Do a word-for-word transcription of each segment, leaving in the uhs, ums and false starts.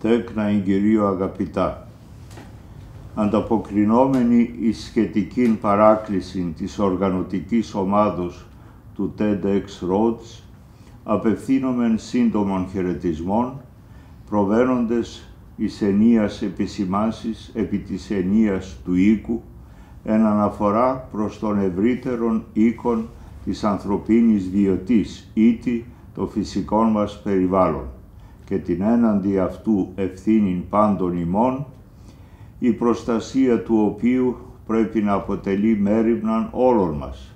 τέκνα εγκυρίου αγαπητά. Ανταποκρινόμενοι εις σχετικήν παράκληση της οργανωτικής ομάδος του TEDxRhodes, απευθύνομεν σύντομων χαιρετισμών, προβαίνοντες εις ενίας επισημάνσεις επί της ενίας του οίκου, εν αναφορά προς τον ευρύτερον οίκον της ανθρωπίνης διωτής ήτη των φυσικών μας περιβάλλον και την έναντι αυτού ευθύνην πάντων ημών, η προστασία του οποίου πρέπει να αποτελεί μέριμναν όλων μας,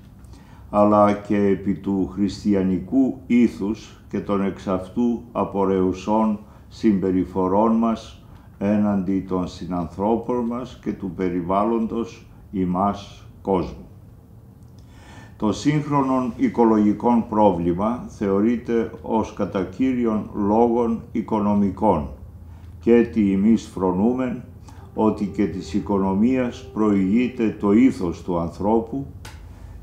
αλλά και επί του χριστιανικού ήθους και των εξ αυτού απορρεουσών συμπεριφορών μας έναντι των συνανθρώπων μας και του περιβάλλοντος ημάς κόσμου. Το σύγχρονο οικολογικό πρόβλημα θεωρείται ως κατά κύριον λόγων οικονομικών και τι εμείς φρονούμεν ότι και της οικονομίας προηγείται το ήθος του ανθρώπου,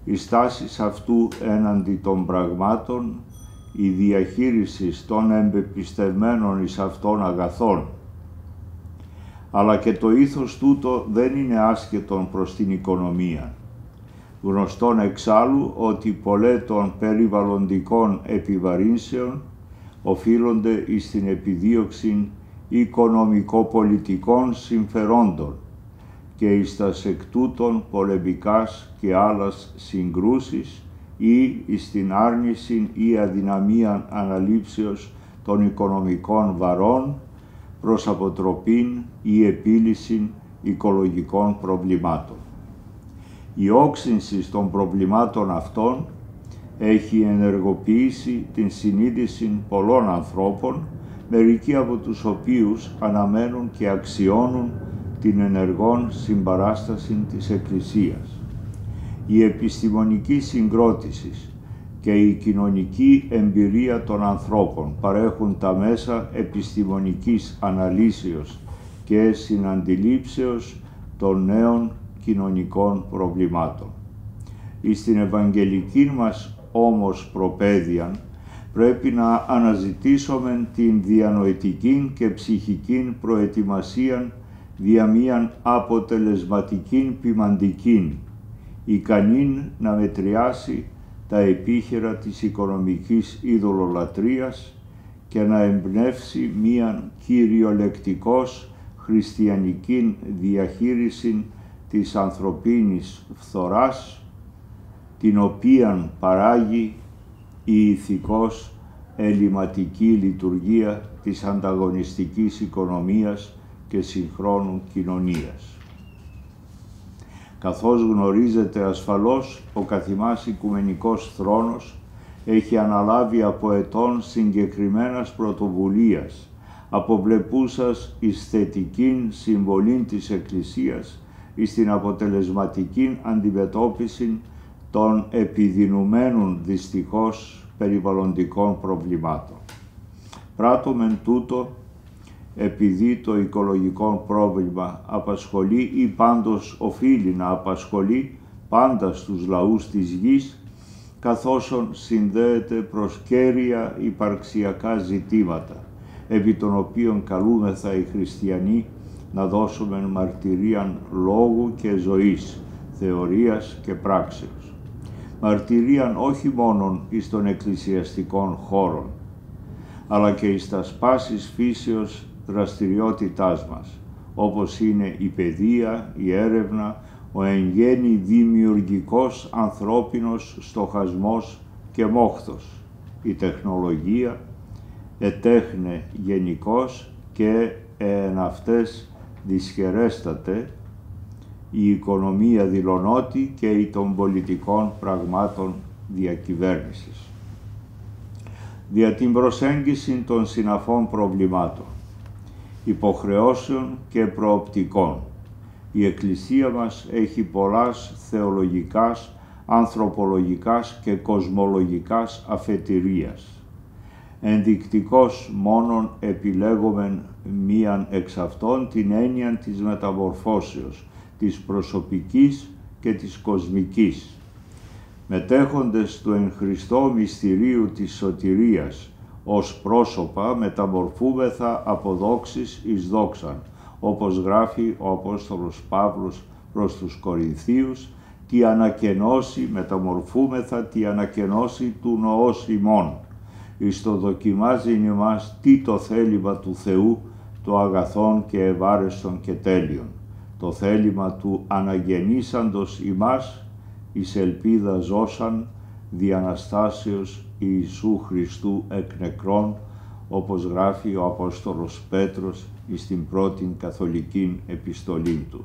οι στάσεις αυτού έναντι των πραγμάτων, η διαχείριση των εμπεπιστευμένων εις αυτών αγαθών. Αλλά και το ήθος τούτο δεν είναι άσκετον προς την οικονομία. Γνωστόν εξάλλου ότι πολλέ των περιβαλλοντικών επιβαρύνσεων οφείλονται εις την επιδίωξη οικονομικοπολιτικών συμφερόντων και εις τας εκ τούτων πολεμικάς και άλλας συγκρούσεις ή εις την άρνηση ή αδυναμία αναλήψεως των οικονομικών βαρών προς αποτροπήν ή επίλυση οικολογικών προβλημάτων. Η όξυνση των προβλημάτων αυτών έχει ενεργοποιήσει την συνείδηση πολλών ανθρώπων, μερικοί από τους οποίους αναμένουν και αξιώνουν την ενεργόν συμπαράσταση της Εκκλησίας. Η επιστημονική συγκρότηση και η κοινωνική εμπειρία των ανθρώπων παρέχουν τα μέσα επιστημονικής αναλύσεως και συναντιλήψεως των νέων κοινωνικών προβλημάτων. Εις την ευαγγελική μας όμως προπαίδεια πρέπει να αναζητήσουμε την διανοητική και ψυχική προετοιμασία δια μίαν αποτελεσματικήν ποιμαντικήν, ικανήν να μετριάσει τα επίχειρα της οικονομικής ειδωλολατρίας και να εμπνεύσει μίαν κυριολεκτικώς χριστιανική διαχείριση της ανθρωπίνης φθοράς, την οποίαν παράγει η ηθικώς ελληματική λειτουργία της ανταγωνιστικής οικονομίας και συγχρόνου κοινωνίας. Καθώς γνωρίζετε ασφαλώς, ο καθημάς Οικουμενικός Θρόνος έχει αναλάβει από ετών συγκεκριμένας πρωτοβουλίας, αποβλεπούσας εις θετικήν συμβολήν της Εκκλησίας εις την αποτελεσματική αντιμετώπιση των επιδεινουμένων δυστυχώς περιβαλλοντικών προβλημάτων. Πράττομεν τούτο επειδή το οικολογικό πρόβλημα απασχολεί ή πάντως οφείλει να απασχολεί πάντα στους λαούς της γης, καθώς συνδέεται προς κέρια υπαρξιακά ζητήματα, επί των οποίων καλούμεθα οι χριστιανοί να δώσουμε μαρτυρίαν λόγου και ζωής, θεωρίας και πράξεως. Μαρτυρίαν όχι μόνον εις των εκκλησιαστικών χώρων, αλλά και εις τας πάσης φύσεως δραστηριότητάς μας, όπως είναι η παιδεία, η έρευνα, ο εν γέννη δημιουργικός ανθρώπινος στοχασμός και μόχθος, η τεχνολογία, ετέχνε γενικώς και εν αυτές δυσχερέστατε, η οικονομία δηλωνότη και η των πολιτικών πραγμάτων διακυβέρνησης. Δια την προσέγγιση των συναφών προβλημάτων, υποχρεώσεων και προοπτικών, η Εκκλησία μας έχει πολλάς θεολογικάς, ανθρωπολογικάς και κοσμολογικάς αφετηρίας. Ενδεικτικώς μόνον επιλέγομεν μίαν εξ αυτών την έννοια της μεταμορφώσεως, της προσωπικής και της κοσμικής. Μετέχοντες του εν Χριστώ μυστηρίου της σωτηρίας, ως πρόσωπα μεταμορφούμεθα από δόξης εις δόξαν, όπως γράφει ο Απόστολος Παύλος προς τους Κορινθίους, «Τη ανακαινώση μεταμορφούμεθα, τη ανακαινώση του νοός ημών». Εις το δοκιμάζει ημάς τι το θέλημα του Θεού, το αγαθόν και ευάρεστον και τέλειον, το θέλημα του αναγεννήσαντος ημάς, εις ελπίδα ζώσαν, διαναστάσεως Ιησού Χριστού εκ νεκρών, όπως γράφει ο Απόστολος Πέτρος εις την πρώτην καθολική επιστολή του.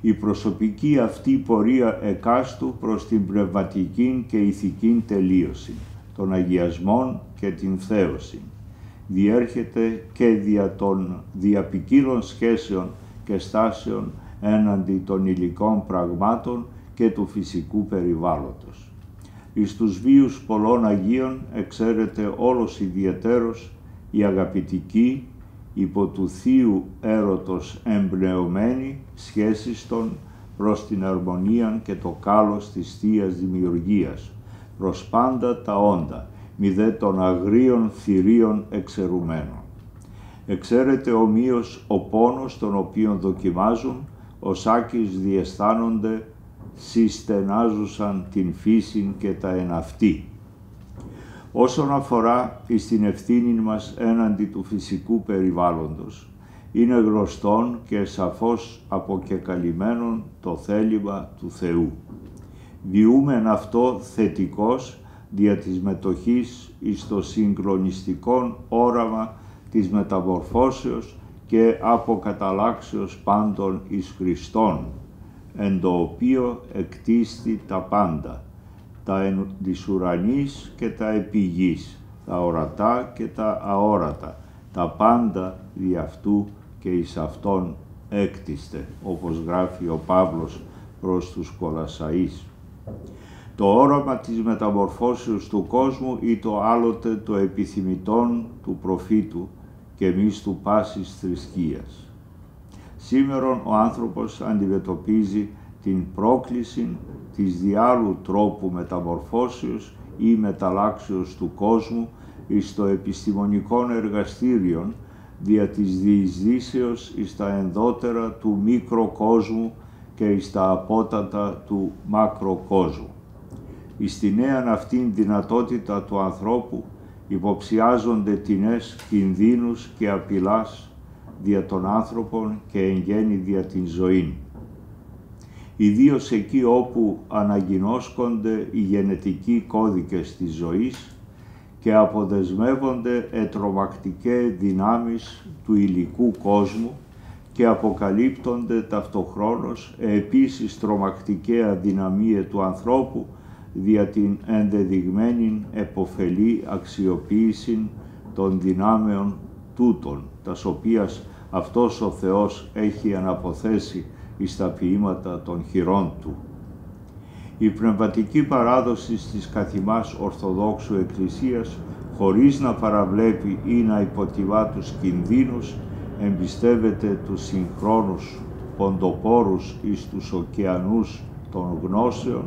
Η προσωπική αυτή πορεία εκάστου προς την πνευματική και ηθική τελείωση, των αγιασμών και την θέωση, διέρχεται και δια των διαπικύρων σχέσεων και στάσεων έναντι των υλικών πραγμάτων και του φυσικού περιβάλλοντος. Εις τους βίους πολλών Αγίων εξαίρεται όλος ιδιαιτέρως η αγαπητική, υπό του Θείου έρωτος εμπνεωμένη σχέσεις των προς την αρμονία και το κάλος της Θείας Δημιουργίας, προς πάντα τα όντα, μη δε των αγρίων θηρίων εξαιρουμένων. Εξαίρεται ομοίως ο πόνος τον οποίον δοκιμάζουν, ως άκης διαισθάνονται, συστενάζουσαν την φύσιν και τα εναυτή. Όσον αφορά εις την ευθύνη μας έναντι του φυσικού περιβάλλοντος, είναι γνωστόν και σαφώς αποκεκαλυμμένον το θέλημα του Θεού. Βιούμεν αυτό θετικός δια της μετοχής εις το συγκλονιστικό όραμα της μεταμορφώσεως και αποκαταλάξεως πάντων εις Χριστόν, εν το οποίο εκτίστη τα πάντα, τα εν της ουρανής και τα επί γης, τα ορατά και τα αόρατα, τα πάντα δι' αυτού και εις αυτόν έκτιστε, όπως γράφει ο Παύλος προς τους Κολασσαείς. Το όραμα της μεταμορφώσεως του κόσμου ή το άλλοτε το επιθυμητόν του προφήτου και εμείς του πάσης θρησκείας. Σήμερον ο άνθρωπος αντιμετωπίζει την πρόκληση της διάλου τρόπου μεταμορφώσεως ή μεταλλάξεως του κόσμου εις το επιστημονικό εργαστήριον δια της διεισδύσεως εις τα ενδότερα του μικροκόσμου και εις τα απότατα του μακροκόσμου. Εις τη νέαν αυτήν δυνατότητα του ανθρώπου υποψιάζονται τινές, κινδύνους και απειλάς δια των άνθρωπων και εν γέννη δια την ζωήν. Ιδίως εκεί όπου αναγινώσκονται οι γενετικοί κώδικες της ζωής και αποδεσμεύονται ετρομακτικές δυνάμεις του υλικού κόσμου και αποκαλύπτονται ταυτοχρόνως επίσης τρομακτικές αδυναμίες του ανθρώπου δια την ενδεδειγμένη επωφελή αξιοποίηση των δυνάμεων τούτων, τας οποίας αυτός ο Θεός έχει αναποθέσει εις τα ποιήματα των χειρών του. Η πνευματική παράδοση της καθημάς Ορθοδόξου Εκκλησίας, χωρίς να παραβλέπει ή να υποτιμά τους κινδύνους, εμπιστεύεται τους συγχρόνους ποντοπόρους εις τους ωκεανούς των γνώσεων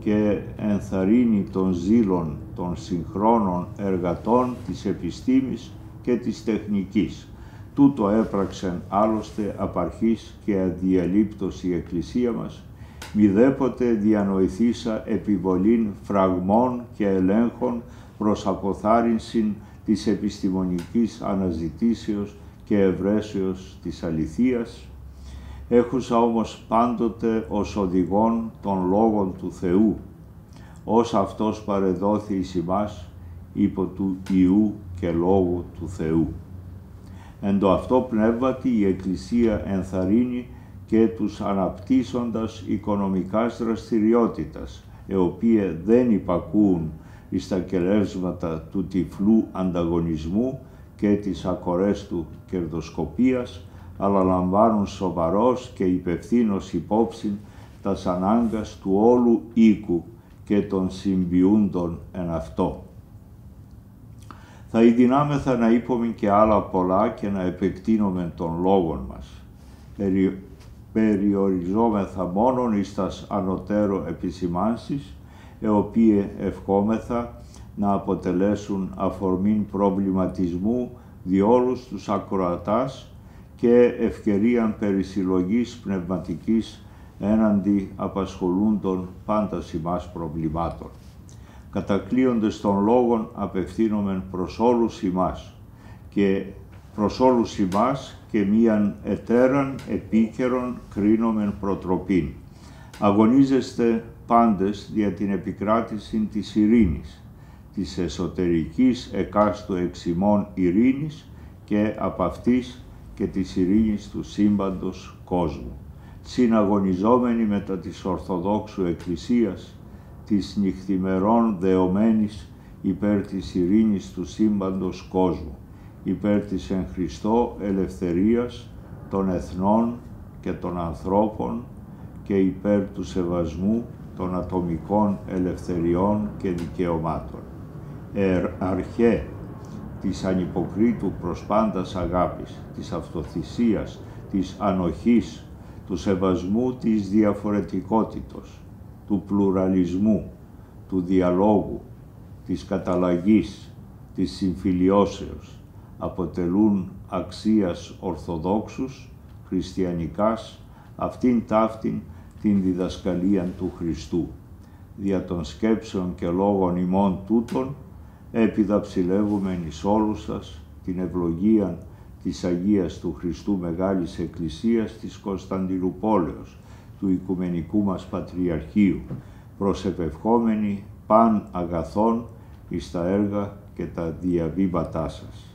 και ενθαρρύνει των ζήλων των συγχρόνων εργατών της επιστήμης και της τεχνικής. Τούτο έπραξεν άλλωστε απαρχής και αδιαλείπτος η Εκκλησία μας, μηδέποτε διανοηθήσα επιβολήν φραγμών και ελέγχων προς αποθάρρυνσιν της επιστημονικής αναζητήσεως και ευρέσεως της αληθείας, έχουσα όμως πάντοτε ως οδηγόν των λόγων του Θεού, ως αυτός παρεδόθη εις ημάς υπό του Υιού και Λόγου του Θεού. Εν το αυτό πνεύματι η Εκκλησία ενθαρρύνει και τους αναπτύσσοντας οικονομικάς δραστηριότητας, οι οποίες δεν υπακούουν εις τα κελεύσματα του τυφλού ανταγωνισμού και της ακορές του κερδοσκοπίας, αλλά λαμβάνουν σοβαρός και υπευθύνος υπόψη τας ανάγκας του όλου οίκου και των συμπιούντων εν αυτό. Θα ειδυνάμεθα να είπομεν και άλλα πολλά και να επεκτείνομεν των λόγων μας. Περι, περιοριζόμεθα μόνον εις τας ανωτέρω επισημάνσεις, οι οποίες ευχόμεθα να αποτελέσουν αφορμήν προβληματισμού διόλους τους ακροατάς και ευκαιρίαν περισυλλογής πνευματικής έναντι απασχολούντων πάντας ημάς προβλημάτων. Κατακλείοντες των λόγων απευθύνομεν προς όλους ημάς και προς όλους ημάς και μίαν εταίραν επίκαιρον κρίνομεν προτροπήν. Αγωνίζεστε πάντες δια την επικράτηση της ειρήνης, της εσωτερικής εκάστου εξημών ειρήνης και απ' αυτής και της ειρήνης του σύμπαντος κόσμου. Συναγωνιζόμενοι μετά της Ορθοδόξου Εκκλησίας, της νυχθημερών δεωμένης υπέρ της ειρήνης του σύμπαντος κόσμου, υπέρ της εν Χριστώ ελευθερίας των εθνών και των ανθρώπων και υπέρ του σεβασμού των ατομικών ελευθεριών και δικαιωμάτων. Ερ αρχέ της ανυποκρίτου προς πάντας αγάπης, της αυτοθυσίας, της ανοχής, του σεβασμού της διαφορετικότητος, του πλουραλισμού, του διαλόγου, της καταλλαγής, της συμφιλιώσεως, αποτελούν αξίας ορθοδόξους, χριστιανικάς, αυτήν ταύτην την διδασκαλίαν του Χριστού. Δια των σκέψεων και λόγων ημών τούτων, επιδαψιλεύουμεν εις όλους σας την ευλογίαν της Αγίας του Χριστού Μεγάλης Εκκλησίας της Κωνσταντινουπόλεως, του Οικουμενικού μας Πατριαρχείου, προσεπευχόμενοι παν αγαθών εις τα έργα και τα διαβήματά σας.